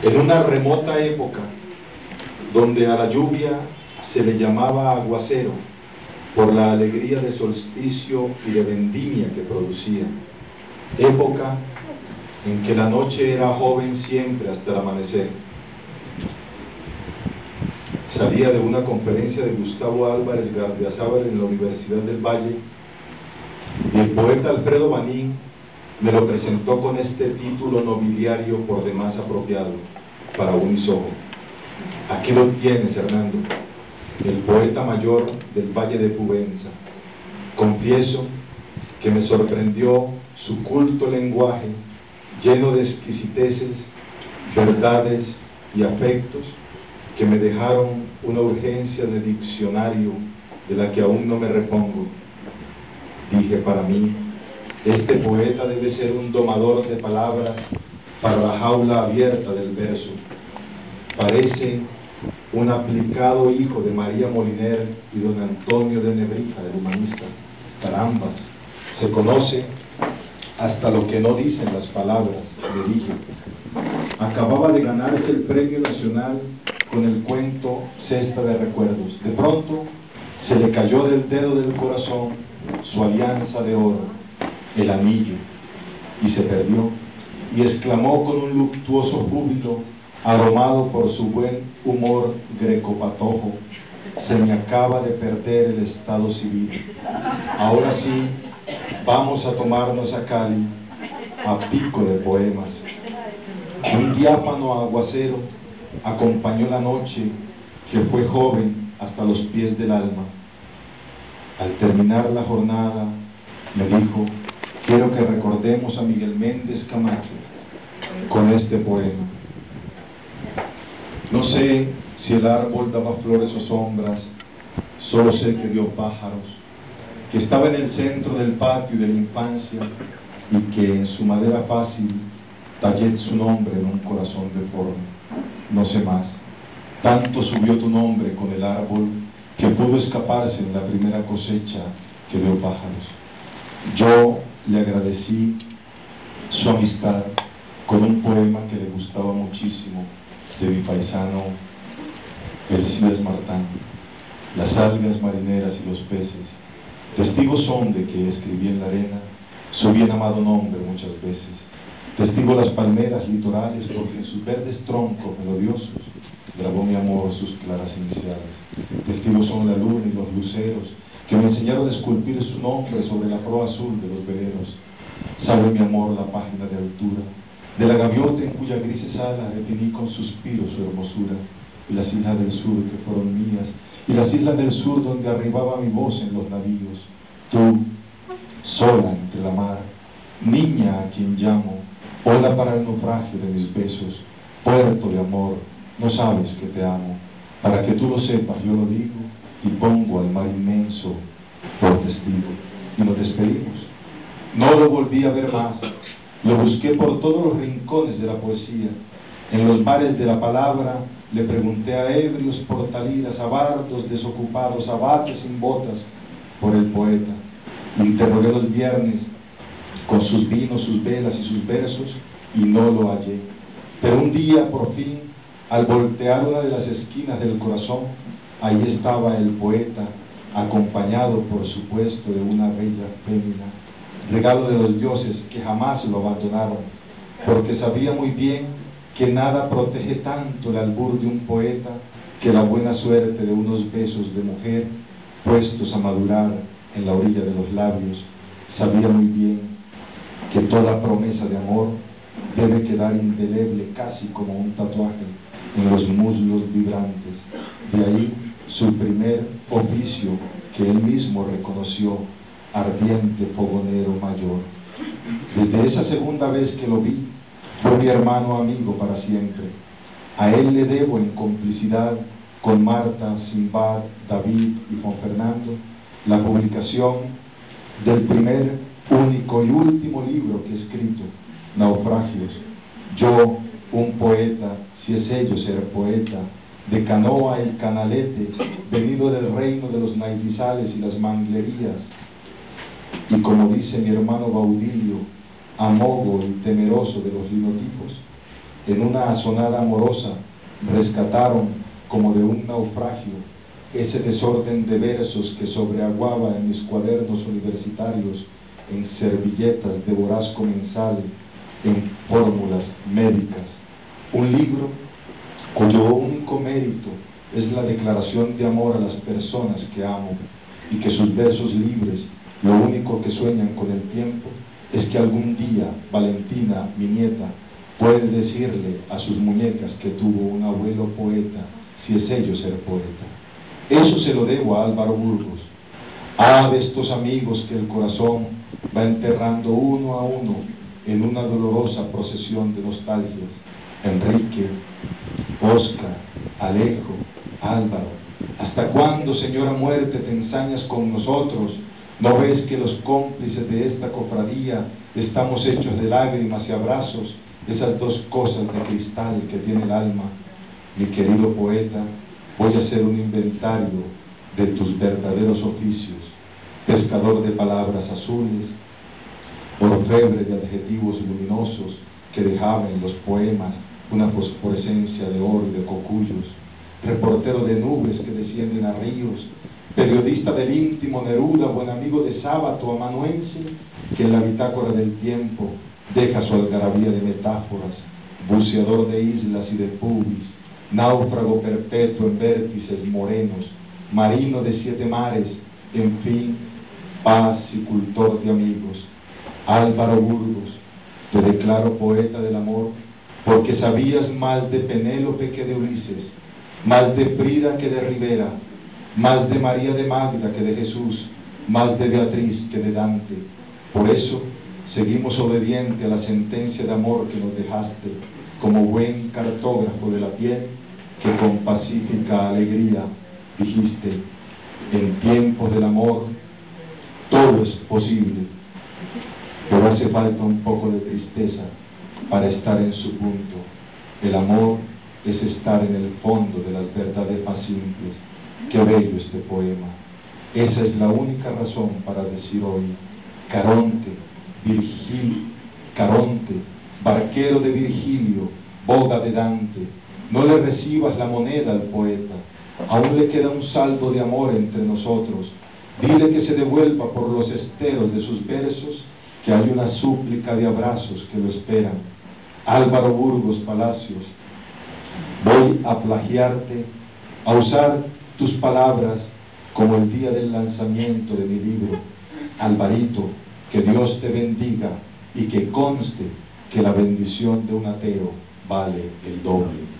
En una remota época, donde a la lluvia se le llamaba aguacero, por la alegría de solsticio y de vendimia que producía, época en que la noche era joven siempre hasta el amanecer. Salía de una conferencia de Gustavo Álvarez Gardeazábal en la Universidad del Valle, y el poeta Alfredo Manín me lo presentó con este título nobiliario por demás apropiado para un isojo. Aquí lo tienes, Hernando, el poeta mayor del Valle de Pubenza. Confieso que me sorprendió su culto lenguaje, lleno de exquisiteces, verdades y afectos que me dejaron una urgencia de diccionario de la que aún no me repongo. Dije para mí, este poeta debe ser un domador de palabras para la jaula abierta del verso. Parece un aplicado hijo de María Moliner y don Antonio de Nebrija, el humanista. Para ambas se conoce hasta lo que no dicen las palabras, le dije. Acababa de ganarse el Premio Nacional con el cuento Cesta de Recuerdos. De pronto se le cayó del dedo del corazón su alianza de oro, el anillo, y se perdió, y exclamó con un luctuoso júbilo, aromado por su buen humor grecopatojo: se me acaba de perder el estado civil. Ahora sí, vamos a tomarnos a Cali a pico de poemas. Un diáfano aguacero acompañó la noche que fue joven hasta los pies del alma. Al terminar la jornada me dijo: quiero que recordemos a Miguel Méndez Camacho con este poema. No sé si el árbol daba flores o sombras, solo sé que dio pájaros, que estaba en el centro del patio de la infancia y que en su madera fácil tallé su nombre en un corazón deforme. No sé más, tanto subió tu nombre con el árbol que pudo escaparse en la primera cosecha que dio pájaros. Yo le agradecí su amistad con un poema que le gustaba muchísimo, de mi paisano Martán: las algas marineras y los peces, testigos son de que escribí en la arena su bien amado nombre muchas veces, testigo las palmeras litorales, porque en sus verdes troncos melodiosos grabó mi amor sus claras iniciales, testigos son la luna y los luceros, que me enseñaron a esculpir su nombre sobre la proa azul de los veleros. Sabe mi amor la página de altura de la gaviota, en cuya grises alas definí con suspiro su hermosura, y las islas del sur que fueron mías, y las islas del sur donde arribaba mi voz en los navíos. Tú, sola entre la mar, niña a quien llamo, ola para el naufragio de mis besos, puerto de amor, no sabes que te amo. Para que tú lo sepas, yo lo digo, y pongo al mar inmenso por testigo. Y nos despedimos. No lo volví a ver más. Lo busqué por todos los rincones de la poesía. En los bares de la palabra le pregunté a ebrios portaliras, a bardos desocupados, a vatos sin botas, por el poeta. Interrogué los viernes con sus vinos, sus velas y sus versos, y no lo hallé. Pero un día, por fin, al voltear una de las esquinas del corazón, ahí estaba el poeta, acompañado, por supuesto, de una bella fémina, regalo de los dioses que jamás lo abandonaron, porque sabía muy bien que nada protege tanto el albur de un poeta que la buena suerte de unos besos de mujer puestos a madurar en la orilla de los labios. Sabía muy bien que toda promesa de amor debe quedar indeleble, casi como un tatuaje, en los muslos vibrantes. De ahí su primer oficio, que él mismo reconoció: ardiente fogonero mayor. Desde esa segunda vez que lo vi, fue mi hermano amigo para siempre. A él le debo, en complicidad con Marta, Simbad, David y Juan Fernando, la publicación del primer, único y último libro que he escrito, Naufragios. Yo, un poeta, si es ello ser poeta, de canoa el canalete, venido del reino de los naifizales y las manglerías. Y como dice mi hermano Baudilio, amogo y temeroso de los linotipos, en una azonada amorosa, rescataron, como de un naufragio, ese desorden de versos que sobreaguaba en mis cuadernos universitarios, en servilletas de voraz comensal, en fórmulas médicas. Un libro cuyo único mérito es la declaración de amor a las personas que amo, y que sus versos libres, lo único que sueñan con el tiempo, es que algún día Valentina, mi nieta, puede decirle a sus muñecas que tuvo un abuelo poeta, si es ello ser poeta. Eso se lo debo a Álvaro Burgos. Ah, de estos amigos que el corazón va enterrando uno a uno en una dolorosa procesión de nostalgias. Enrique, Oscar, Alejo, Álvaro. ¿Hasta cuándo, señora muerte, te ensañas con nosotros? ¿No ves que los cómplices de esta cofradía estamos hechos de lágrimas y abrazos? Esas dos cosas de cristal que tiene el alma. Mi querido poeta, voy a hacer un inventario de tus verdaderos oficios: pescador de palabras azules, orfebre de adjetivos luminosos que dejaba en los poemas una fosforescencia de oro y de cocuyos, reportero de nubes que descienden a ríos, periodista del íntimo Neruda, buen amigo de Sábato, amanuense, que en la bitácora del tiempo deja su algarabía de metáforas, buceador de islas y de pubis, náufrago perpetuo en vértices morenos, marino de siete mares, en fin, pacicultor de amigos. Álvaro Burgos, te declaro poeta del amor, porque sabías más de Penélope que de Ulises, más de Frida que de Rivera, más de María de Magda que de Jesús, más de Beatriz que de Dante. Por eso seguimos obediente a la sentencia de amor que nos dejaste, como buen cartógrafo de la piel, que con pacífica alegría dijiste: en tiempos del amor todo es posible, pero hace falta un poco de tristeza para estar en su punto. El amor es estar en el fondo de las verdades más simples. Qué bello este poema. Esa es la única razón para decir hoy: Caronte, Virgilio, Caronte, barquero de Virgilio, boda de Dante, no le recibas la moneda al poeta. Aún le queda un saldo de amor entre nosotros. Dile que se devuelva por los esteros de sus versos, que hay una súplica de abrazos que lo esperan. Álvaro Burgos Palacios, voy a plagiarte, a usar tus palabras como el día del lanzamiento de mi libro. Alvarito, que Dios te bendiga, y que conste que la bendición de un ateo vale el doble.